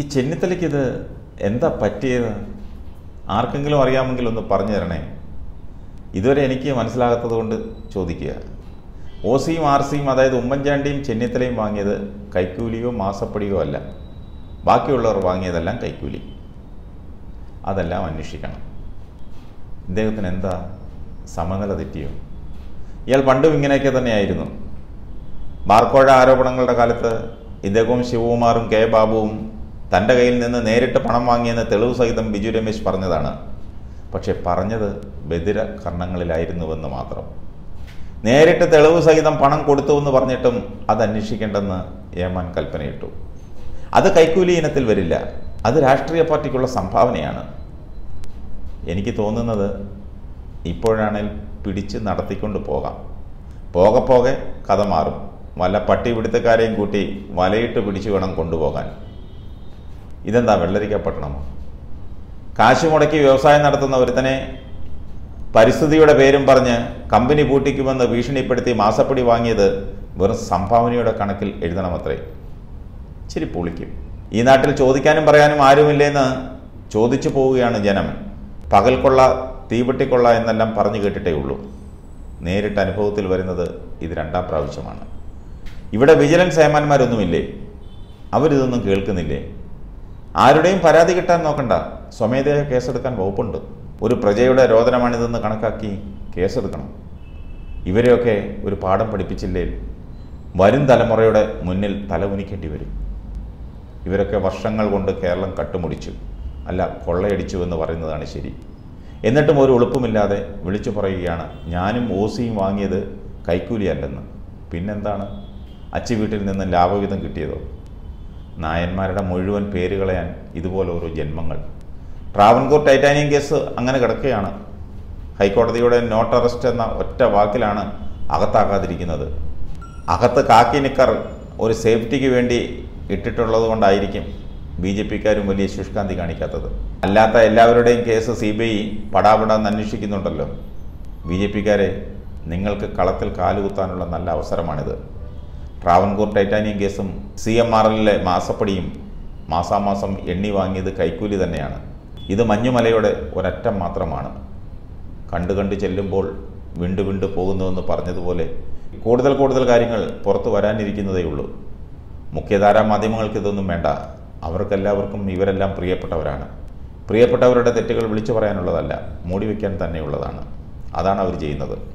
ഈ ചെന്നിത്തലയ്ക്ക് ഇത് എന്താ പറ്റിയത്? ആർക്കെങ്കിലും അറിയാമെങ്കിൽ ഒന്ന് പറഞ്ഞു തരണേ. ഇതുവരെ എനിക്ക് മനസ്സിലാകാത്തത് കൊണ്ട് ചോദിക്കുക. ഓസിയും ആർസിയും, അതായത് ഉമ്മൻചാണ്ടിയും ചെന്നിത്തലയും വാങ്ങിയത് കൈക്കൂലിയോ മാസപ്പടിയോ അല്ല. ബാക്കിയുള്ളവർ വാങ്ങിയതെല്ലാം കൈക്കൂലി. അതെല്ലാം അന്വേഷിക്കണം. ഇദ്ദേഹത്തിന് എന്താ സമനില തെറ്റിയോ? ഇയാൾ പണ്ടും ഇങ്ങനെയൊക്കെ തന്നെയായിരുന്നു. ബാർക്കോഴ ആരോപണങ്ങളുടെ കാലത്ത് ഇദ്ദേഹവും ശിവകുമാറും കെ ബാബുവും തൻ്റെ കയ്യിൽ നിന്ന് നേരിട്ട് പണം വാങ്ങിയെന്ന് തെളിവ് സഹിതം ബിജു രമേശ് പറഞ്ഞതാണ്. പക്ഷെ പറഞ്ഞത് ബദിര കർണങ്ങളിലായിരുന്നുവെന്ന് മാത്രം. നേരിട്ട് തെളിവ് സഹിതം പണം കൊടുത്തുവെന്ന് പറഞ്ഞിട്ടും അത് അന്വേഷിക്കേണ്ടെന്ന് ഏമാൻ കൽപ്പനയിട്ടു. അത് കൈക്കൂലി ഇനത്തിൽ വരില്ല. അത് രാഷ്ട്രീയ പാർട്ടിക്കുള്ള സംഭാവനയാണ്. എനിക്ക് തോന്നുന്നത് ഇപ്പോഴാണേൽ പിടിച്ച് നടത്തിക്കൊണ്ട് പോകാം. പോകെ പോകെ കഥ മാറും. വല്ല പട്ടിപിടുത്തക്കാരെയും കൂട്ടി വലയിട്ട് പിടിച്ചു വേണം കൊണ്ടുപോകാൻ. ഇതെന്താ വെള്ളരിക്കപ്പെട്ടണമോ? കാശ് മുടക്കി വ്യവസായം നടത്തുന്ന ഒരുത്തനെ പരിസ്ഥിതിയുടെ പേരും പറഞ്ഞ് കമ്പനി പൂട്ടിക്കുമെന്ന് ഭീഷണിപ്പെടുത്തി മാസപ്പടി വാങ്ങിയത് വെറും സംഭാവനയുടെ കണക്കിൽ എഴുതണമത്രേ. ഇച്ചിരി പൊളിക്കും. ഈ നാട്ടിൽ ചോദിക്കാനും പറയാനും ആരുമില്ലെന്ന് ചോദിച്ചു പോവുകയാണ് ജനം. പകൽക്കൊള്ള, തീവെട്ടിക്കൊള്ള എന്നെല്ലാം പറഞ്ഞു കേട്ടിട്ടേ ഉള്ളൂ. നേരിട്ട് അനുഭവത്തിൽ വരുന്നത് ഇത് രണ്ടാം പ്രാവശ്യമാണ്. ഇവിടെ വിജിലൻസ് ഏമാന്മാരൊന്നുമില്ലേ? അവരിതൊന്നും കേൾക്കുന്നില്ലേ? ആരുടെയും പരാതി കിട്ടാൻ നോക്കണ്ട. സ്വമേധയാ കേസെടുക്കാൻ വകുപ്പുണ്ട്. ഒരു പ്രജയുടെ രോദനമാണിതെന്ന് കണക്കാക്കി കേസെടുക്കണം. ഇവരെയൊക്കെ ഒരു പാഠം പഠിപ്പിച്ചില്ലേ വരും തലമുറയുടെ മുന്നിൽ തലകുനിക്കേണ്ടി വരും. ഇവരൊക്കെ വർഷങ്ങൾ കൊണ്ട് കേരളം കട്ടുമുടിച്ചു, അല്ല കൊള്ളയടിച്ചു എന്ന് പറയുന്നതാണ് ശരി. എന്നിട്ടും ഒരു എളുപ്പമില്ലാതെ വിളിച്ചു പറയുകയാണ് ഞാനും ഓസിയും വാങ്ങിയത് കൈക്കൂലിയല്ലെന്ന്. പിന്നെന്താണ്? അച്ചി വീട്ടിൽ നിന്ന് ലാഭവിധം കിട്ടിയതോ? നായന്മാരുടെ മുഴുവൻ പേര് കളയാൻ ഇതുപോലെ ഓരോ ജന്മങ്ങൾ. ട്രാവൻകൂർ ടൈറ്റാനിയം കേസ് അങ്ങനെ കിടക്കുകയാണ്. ഹൈക്കോടതിയുടെ നോട്ട് അറസ്റ്റ് എന്ന ഒറ്റ വാക്കിലാണ് അകത്താക്കാതിരിക്കുന്നത്. അകത്ത് കാക്കി നിക്കർ ഒരു സേഫ്റ്റിക്ക് വേണ്ടി ഇട്ടിട്ടുള്ളത് കൊണ്ടായിരിക്കും ബി ജെ പിക്കാരും വലിയ ശുഷ്കാന്തി കാണിക്കാത്തത്. അല്ലാത്ത എല്ലാവരുടെയും കേസ് CBI പടാപടാന്ന് അന്വേഷിക്കുന്നുണ്ടല്ലോ. ബി ജെ പിക്കാരെ, നിങ്ങൾക്ക് കളത്തിൽ കാലുകുത്താനുള്ള നല്ല അവസരമാണിത്. ട്രാവൻകൂർ ടൈറ്റാനിയം കേസും CMRLലെ മാസപ്പടിയും മാസാമാസം എണ്ണി വാങ്ങിയത് കൈക്കൂലി തന്നെയാണ്. ഇത് മഞ്ഞുമലയുടെ ഒരറ്റം മാത്രമാണ്. കണ്ടുകണ്ട് ചെല്ലുമ്പോൾ വിണ്ടുവിണ്ടു പോകുന്നുവെന്ന് പറഞ്ഞതുപോലെ കൂടുതൽ കൂടുതൽ കാര്യങ്ങൾ പുറത്തു വരാനിരിക്കുന്നതേ ഉള്ളൂ. മുഖ്യധാരാ മാധ്യമങ്ങൾക്ക് ഇതൊന്നും വേണ്ട. അവർക്കെല്ലാവർക്കും ഇവരെല്ലാം പ്രിയപ്പെട്ടവരാണ്. പ്രിയപ്പെട്ടവരുടെ തെറ്റുകൾ വിളിച്ചു പറയാനുള്ളതല്ല, മൂടിവെക്കാൻ തന്നെയുള്ളതാണ്. അതാണ് അവർ ചെയ്യുന്നത്.